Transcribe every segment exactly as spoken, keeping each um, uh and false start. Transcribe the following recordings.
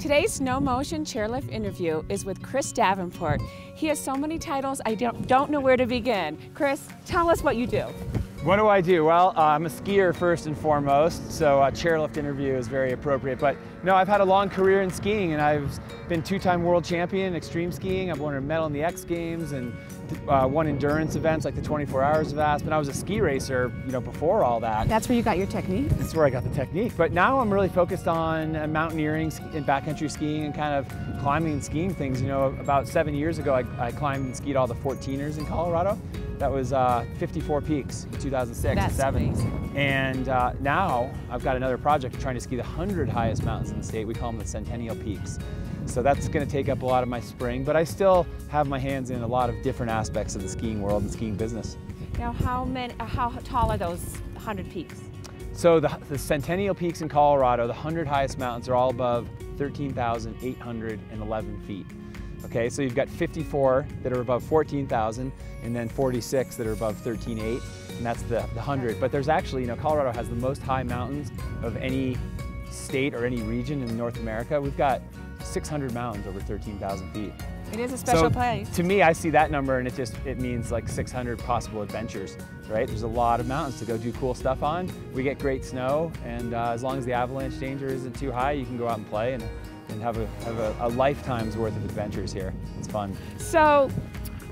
Today's Snow Motion Chairlift interview is with Chris Davenport. He has so many titles, I don't, don't know where to begin. Chris, tell us what you do. What do I do? Well, uh, I'm a skier first and foremost, so a chairlift interview is very appropriate. But no, I've had a long career in skiing, and I've been two-time world champion in extreme skiing. I've won a medal in the X Games and uh, won endurance events like the twenty-four hours of Aspen. I was a ski racer, you know, before all that. That's where you got your technique? That's where I got the technique. But now I'm really focused on mountaineering and backcountry skiing and kind of climbing and skiing things. You know, about seven years ago, I, I climbed and skied all the fourteeners in Colorado. That was uh, fifty-four peaks in two thousand six and seven. And uh, now I've got another project trying to ski the one hundred highest mountains in the state. We call them the Centennial Peaks. So that's going to take up a lot of my spring, but I still have my hands in a lot of different aspects of the skiing world and skiing business. Now, how many? Uh, how tall are those one hundred peaks? So the, the Centennial Peaks in Colorado, the one hundred highest mountains, are all above thirteen thousand eight hundred eleven feet. Okay, so you've got fifty-four that are above fourteen thousand, and then forty-six that are above thirteen eight, and that's the, the one hundred. But there's actually, you know, Colorado has the most high mountains of any state or any region in North America. We've got six hundred mountains over thirteen thousand feet. It is a special so, place. To me, I see that number, and it just it means like six hundred possible adventures, right? There's a lot of mountains to go do cool stuff on. We get great snow, and uh, as long as the avalanche danger isn't too high, you can go out and play. And, and have, a, have a, a lifetime's worth of adventures here. It's fun. So,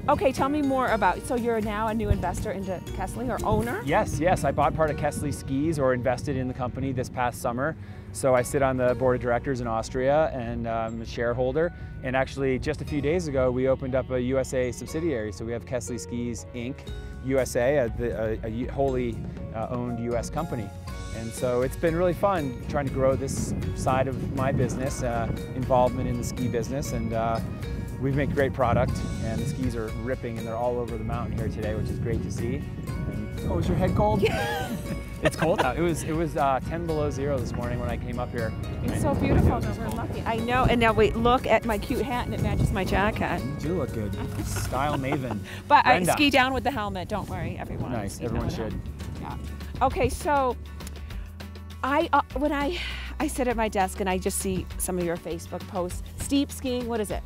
okay, tell me more about, so you're now a new investor into Kesley, or owner? Yes, yes, I bought part of Kastle Skis, or invested in the company, this past summer. So I sit on the board of directors in Austria, and I'm um, a shareholder. And actually, just a few days ago, we opened up a U S A subsidiary. So we have Kastle Skis, Incorporated, U S A, a, a, a wholly uh, owned U S company. And so it's been really fun trying to grow this side of my business, uh, involvement in the ski business, and uh, we've made great product, and the skis are ripping, and they're all over the mountain here today, which is great to see. And, oh, is your head cold? Yeah. It's cold out. It was it was uh, ten below zero this morning when I came up here. It's so beautiful. No, we're lucky. I know. And now wait, look at my cute hat, and it matches my jacket. You do look good. Style maven. But Brenda. I ski down with the helmet. Don't worry, everyone. Nice. Everyone should. Yeah. Okay, so. I, uh, when I, I sit at my desk and I just see some of your Facebook posts. Steep skiing, what is it?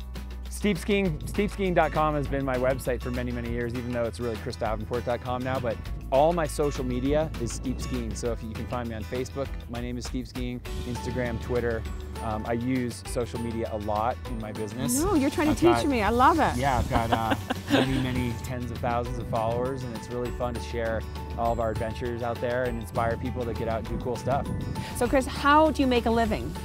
Steep skiing, Steep Skiing dot com has been my website for many, many years, even though it's really Chris Davenport dot com now, but all my social media is Steep Skiing. So if you can find me on Facebook, my name is Steep Skiing, Instagram, Twitter. Um, I use social media a lot in my business. No, you're trying to I've teach got, me, I love it. Yeah, I've got uh, many, many tens of thousands of followers, and it's really fun to share all of our adventures out there and inspire people to get out and do cool stuff. So Chris, how do you make a living?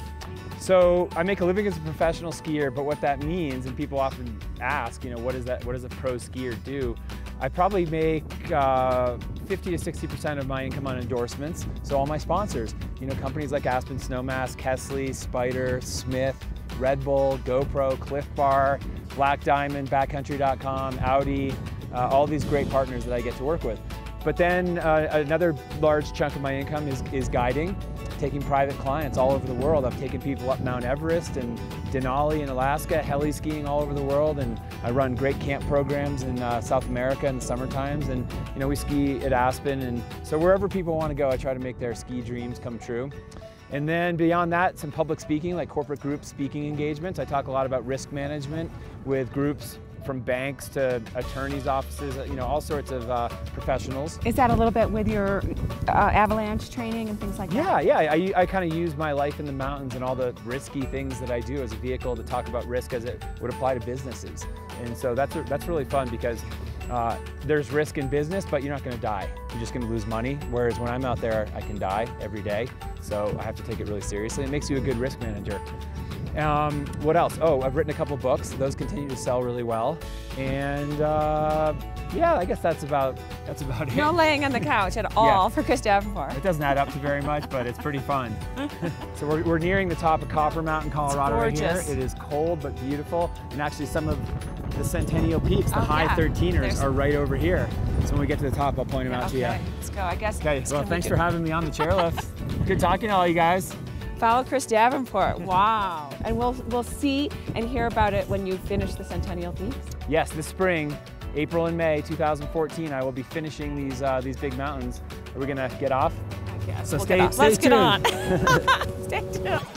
So I make a living as a professional skier, but what that means, and people often ask, you know, what is that? What does a pro skier do? I probably make uh, fifty to sixty percent of my income on endorsements. So all my sponsors, you know, companies like Aspen Snowmass, Kesley, Spider, Smith, Red Bull, GoPro, Cliff Bar, Black Diamond, Backcountry dot com, Audi, uh, all these great partners that I get to work with. But then uh, another large chunk of my income is, is guiding, taking private clients all over the world. I've taken people up Mount Everest and Denali in Alaska, heli skiing all over the world, and I run great camp programs in uh, South America in the summer times, and you know, we ski at Aspen, and so wherever people want to go, I try to make their ski dreams come true. And then beyond that, some public speaking, like corporate group speaking engagements. I talk a lot about risk management with groups from banks to attorneys' offices, you know, all sorts of uh, professionals. Is that a little bit with your uh, avalanche training and things like that? Yeah, yeah, I, I kind of use my life in the mountains and all the risky things that I do as a vehicle to talk about risk as it would apply to businesses. And so that's, that's really fun, because uh, there's risk in business, but you're not gonna die. You're just gonna lose money. Whereas when I'm out there, I can die every day. So I have to take it really seriously. It makes you a good risk manager. Um, what else? Oh, I've written a couple books. Those continue to sell really well. And uh, yeah, I guess that's about that's about it. No laying on the couch at all yeah. for Chris Davenport. It doesn't add up to very much, but it's pretty fun. So we're, we're nearing the top of Copper Mountain, Colorado right here. It is cold but beautiful. And actually some of the Centennial Peaks, the oh, high yeah. thirteeners, There's... are right over here. So when we get to the top, I'll point them yeah, out okay. to you. Okay, let's go. I guess. Okay, well, thanks we for having me on the chairlift. Good talking to all you guys. Follow Chris Davenport, wow. And we'll, we'll see and hear about it when you finish the Centennial Peaks. Yes, this spring, April and May two thousand fourteen, I will be finishing these, uh, these big mountains. Are we gonna get off? I guess. So we'll stay, get off. Stay Let's tuned. Get on. Stay tuned.